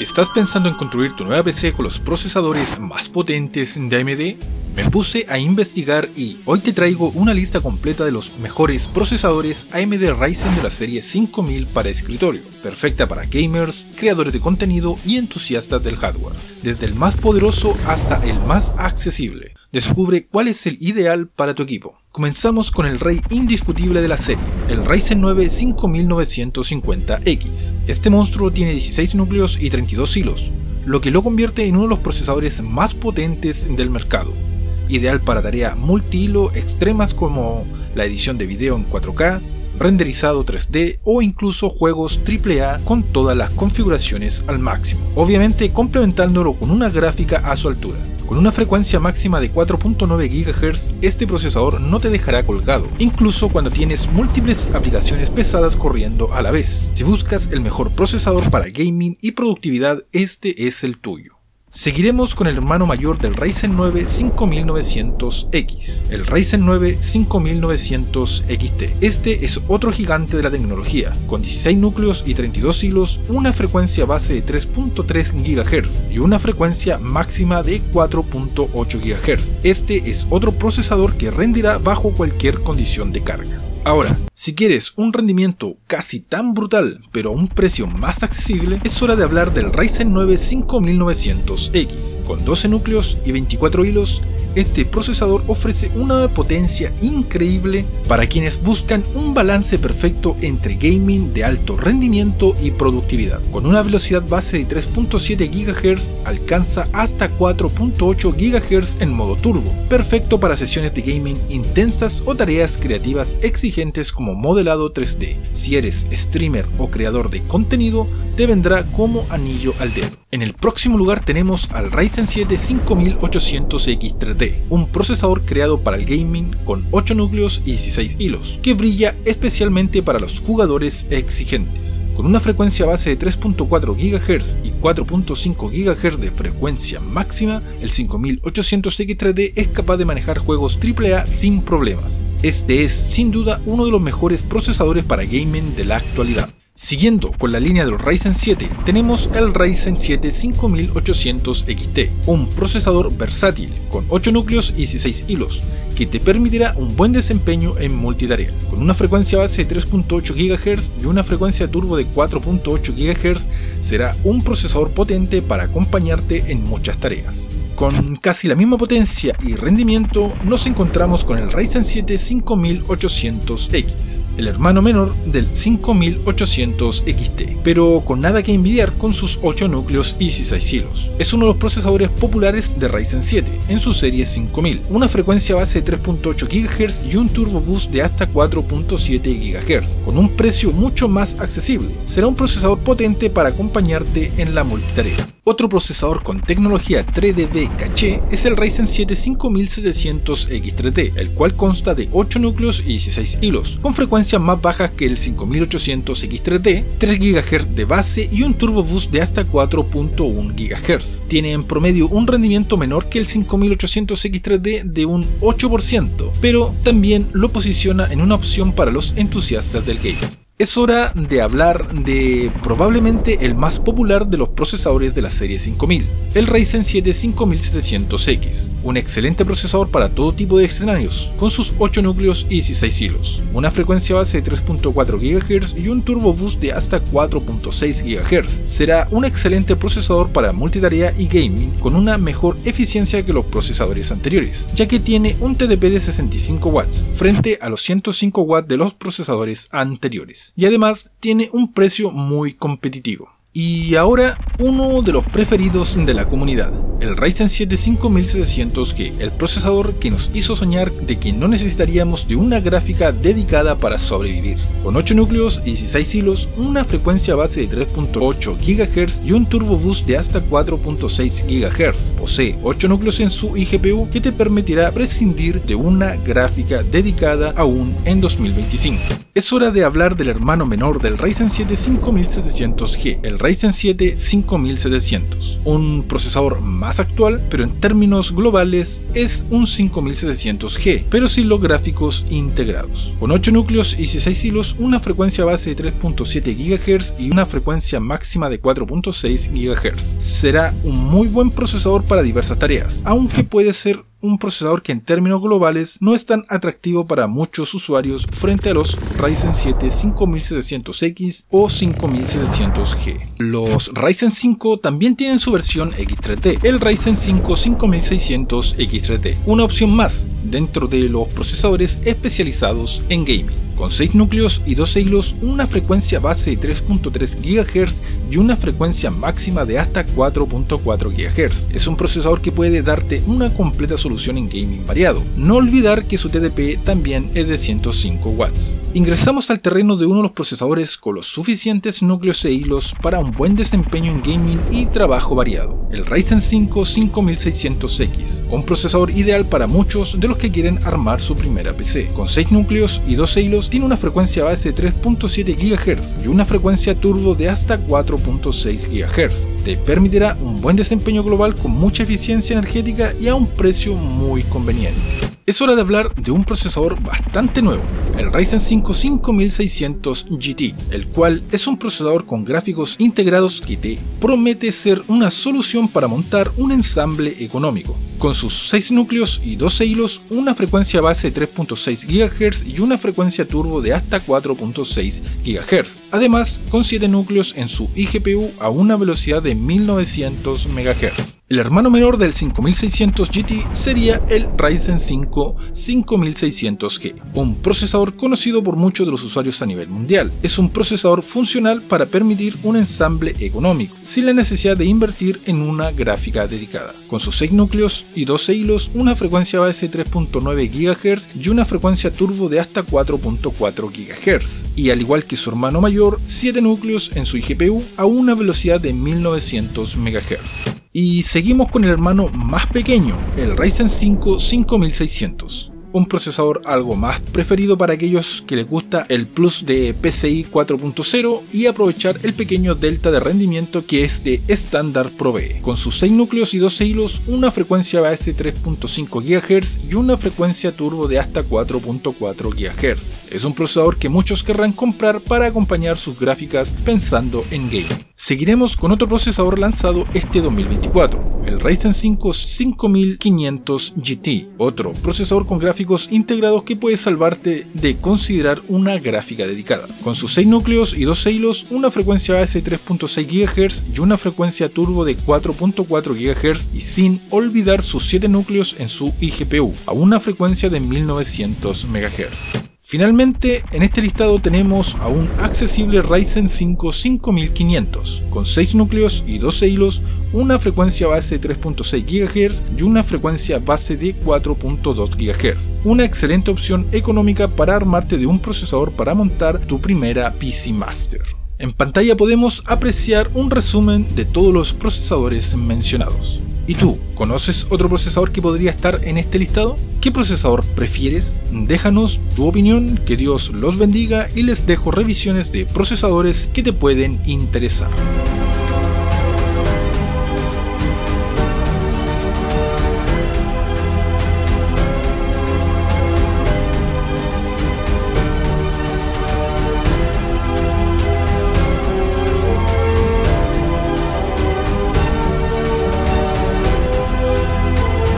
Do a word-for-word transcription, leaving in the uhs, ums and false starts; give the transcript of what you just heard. ¿Estás pensando en construir tu nueva P C con los procesadores más potentes de A M D? Me puse a investigar y hoy te traigo una lista completa de los mejores procesadores A M D Ryzen de la serie cinco mil para escritorio, perfecta para gamers, creadores de contenido y entusiastas del hardware, desde el más poderoso hasta el más accesible. Descubre cuál es el ideal para tu equipo. Comenzamos con el rey indiscutible de la serie, el Ryzen nueve cinco mil novecientos cincuenta X. Este monstruo tiene dieciséis núcleos y treinta y dos hilos, lo que lo convierte en uno de los procesadores más potentes del mercado. Ideal para tareas multihilo extremas como la edición de video en cuatro K, renderizado tres D o incluso juegos triple A con todas las configuraciones al máximo, obviamente complementándolo con una gráfica a su altura. Con una frecuencia máxima de cuatro punto nueve gigahercios, este procesador no te dejará colgado, incluso cuando tienes múltiples aplicaciones pesadas corriendo a la vez. Si buscas el mejor procesador para gaming y productividad, este es el tuyo. Seguiremos con el hermano mayor del Ryzen nueve cinco mil novecientos X, el Ryzen nueve cinco mil novecientos X T. Este es otro gigante de la tecnología, con dieciséis núcleos y treinta y dos hilos, una frecuencia base de tres punto tres gigahercios y una frecuencia máxima de cuatro punto ocho gigahercios. Este es otro procesador que rendirá bajo cualquier condición de carga. Ahora, si quieres un rendimiento casi tan brutal, pero a un precio más accesible, es hora de hablar del Ryzen nueve cinco mil novecientos X. Con doce núcleos y veinticuatro hilos, este procesador ofrece una potencia increíble para quienes buscan un balance perfecto entre gaming de alto rendimiento y productividad. Con una velocidad base de tres punto siete gigahercios, alcanza hasta cuatro punto ocho gigahercios en modo turbo, perfecto para sesiones de gaming intensas o tareas creativas exitosas como modelado tres D. Si eres streamer o creador de contenido, te vendrá como anillo al dedo. En el próximo lugar tenemos al Ryzen siete cinco mil ochocientos X tres D, un procesador creado para el gaming con ocho núcleos y dieciséis hilos, que brilla especialmente para los jugadores exigentes. Con una frecuencia base de tres punto cuatro gigahercios y cuatro punto cinco gigahercios de frecuencia máxima, el cinco mil ochocientos X tres D es capaz de manejar juegos triple A sin problemas. Este es, sin duda, uno de los mejores procesadores para gaming de la actualidad. Siguiendo con la línea del Ryzen siete, tenemos el Ryzen siete cinco mil ochocientos X T, un procesador versátil con ocho núcleos y dieciséis hilos, que te permitirá un buen desempeño en multitarea. Con una frecuencia base de tres punto ocho gigahercios y una frecuencia turbo de cuatro punto ocho gigahercios, será un procesador potente para acompañarte en muchas tareas. Con casi la misma potencia y rendimiento, nos encontramos con el Ryzen siete cinco mil ochocientos X, el hermano menor del cinco mil ochocientos X T, pero con nada que envidiar con sus ocho núcleos y dieciséis hilos. Es uno de los procesadores populares de Ryzen siete en su serie cinco mil, una frecuencia base de tres punto ocho gigahercios y un turbo boost de hasta cuatro punto siete gigahercios, con un precio mucho más accesible. Será un procesador potente para acompañarte en la multitarea. Otro procesador con tecnología tres D V-Cache es el Ryzen siete cinco mil setecientos X tres D, el cual consta de ocho núcleos y dieciséis hilos, con frecuencias más bajas que el cinco mil ochocientos X tres D, tres gigahercios de base y un turbo boost de hasta cuatro punto uno gigahercios. Tiene en promedio un rendimiento menor que el cinco mil ochocientos X tres D de un ocho por ciento, pero también lo posiciona en una opción para los entusiastas del gaming. Es hora de hablar de probablemente el más popular de los procesadores de la serie cinco mil, el Ryzen siete cinco mil setecientos X, un excelente procesador para todo tipo de escenarios, con sus ocho núcleos y dieciséis hilos, una frecuencia base de tres punto cuatro gigahercios y un turbo boost de hasta cuatro punto seis gigahercios. Será un excelente procesador para multitarea y gaming con una mejor eficiencia que los procesadores anteriores, ya que tiene un T D P de sesenta y cinco watts frente a los ciento cinco watts de los procesadores anteriores. Y además tiene un precio muy competitivo. Y ahora uno de los preferidos de la comunidad, el Ryzen siete cinco mil setecientos G, el procesador que nos hizo soñar de que no necesitaríamos de una gráfica dedicada para sobrevivir. Con ocho núcleos y dieciséis hilos, una frecuencia base de tres punto ocho gigahercios y un turbo boost de hasta cuatro punto seis gigahercios. Posee ocho núcleos en su iGPU que te permitirá prescindir de una gráfica dedicada aún en dos mil veinticinco. Es hora de hablar del hermano menor del Ryzen siete cinco mil setecientos G, el Ryzen siete cinco mil setecientos, un procesador más más actual, pero en términos globales es un cinco mil setecientos G, pero sin los gráficos integrados. Con ocho núcleos y dieciséis hilos, una frecuencia base de tres punto siete gigahercios y una frecuencia máxima de cuatro punto seis gigahercios. Será un muy buen procesador para diversas tareas, aunque puede ser un procesador que en términos globales no es tan atractivo para muchos usuarios frente a los Ryzen siete cinco mil setecientos X o cinco mil setecientos G. Los Ryzen cinco también tienen su versión X tres D, el Ryzen cinco cinco mil seiscientos X tres D, una opción más dentro de los procesadores especializados en gaming. Con seis núcleos y doce hilos, una frecuencia base de tres punto tres gigahercios y una frecuencia máxima de hasta cuatro punto cuatro gigahercios. Es un procesador que puede darte una completa solución en gaming variado. No olvidar que su T D P también es de ciento cinco watts. Ingresamos al terreno de uno de los procesadores con los suficientes núcleos e hilos para un buen desempeño en gaming y trabajo variado. El Ryzen cinco cinco mil seiscientos X, un procesador ideal para muchos de los que quieren armar su primera P C. Con seis núcleos y doce hilos, tiene una frecuencia base de tres punto siete gigahercios y una frecuencia turbo de hasta cuatro punto seis gigahercios. Te permitirá un buen desempeño global con mucha eficiencia energética y a un precio muy conveniente. Es hora de hablar de un procesador bastante nuevo, el Ryzen cinco cinco mil seiscientos G T, el cual es un procesador con gráficos integrados que te promete ser una solución para montar un ensamble económico. Con sus seis núcleos y doce hilos, una frecuencia base de tres punto seis gigahercios y una frecuencia turbo de hasta cuatro punto seis gigahercios. Además, con siete núcleos en su iGPU a una velocidad de mil novecientos megahercios. El hermano menor del cinco mil seiscientos G T sería el Ryzen cinco cinco mil seiscientos G, un procesador conocido por muchos de los usuarios a nivel mundial. Es un procesador funcional para permitir un ensamble económico, sin la necesidad de invertir en una gráfica dedicada. Con sus seis núcleos y doce hilos, una frecuencia base de tres punto nueve gigahercios y una frecuencia turbo de hasta cuatro punto cuatro gigahercios. Y al igual que su hermano mayor, siete núcleos en su iGPU a una velocidad de mil novecientos megahercios. Y seguimos con el hermano más pequeño, el Ryzen cinco cinco mil seiscientos. Un procesador algo más preferido para aquellos que les gusta el plus de P C I cuatro punto cero y aprovechar el pequeño delta de rendimiento que este estándar provee. Con sus seis núcleos y doce hilos, una frecuencia base de tres punto cinco gigahercios y una frecuencia turbo de hasta cuatro punto cuatro gigahercios. Es un procesador que muchos querrán comprar para acompañar sus gráficas pensando en gaming. Seguiremos con otro procesador lanzado este dos mil veinticuatro. El Ryzen cinco cinco mil quinientos G T, otro procesador con gráficos integrados que puede salvarte de considerar una gráfica dedicada. Con sus seis núcleos y doce hilos, una frecuencia base de tres punto seis gigahercios y una frecuencia turbo de cuatro punto cuatro gigahercios, y sin olvidar sus siete núcleos en su iGPU a una frecuencia de mil novecientos megahercios. Finalmente, en este listado tenemos a un accesible Ryzen cinco cinco mil quinientos, con seis núcleos y doce hilos, una frecuencia base de tres punto seis gigahercios y una frecuencia base de cuatro punto dos gigahercios. Una excelente opción económica para armarte de un procesador para montar tu primera P C Master. En pantalla podemos apreciar un resumen de todos los procesadores mencionados. ¿Y tú, conoces otro procesador que podría estar en este listado? ¿Qué procesador prefieres? Déjanos tu opinión, que Dios los bendiga, y les dejo revisiones de procesadores que te pueden interesar.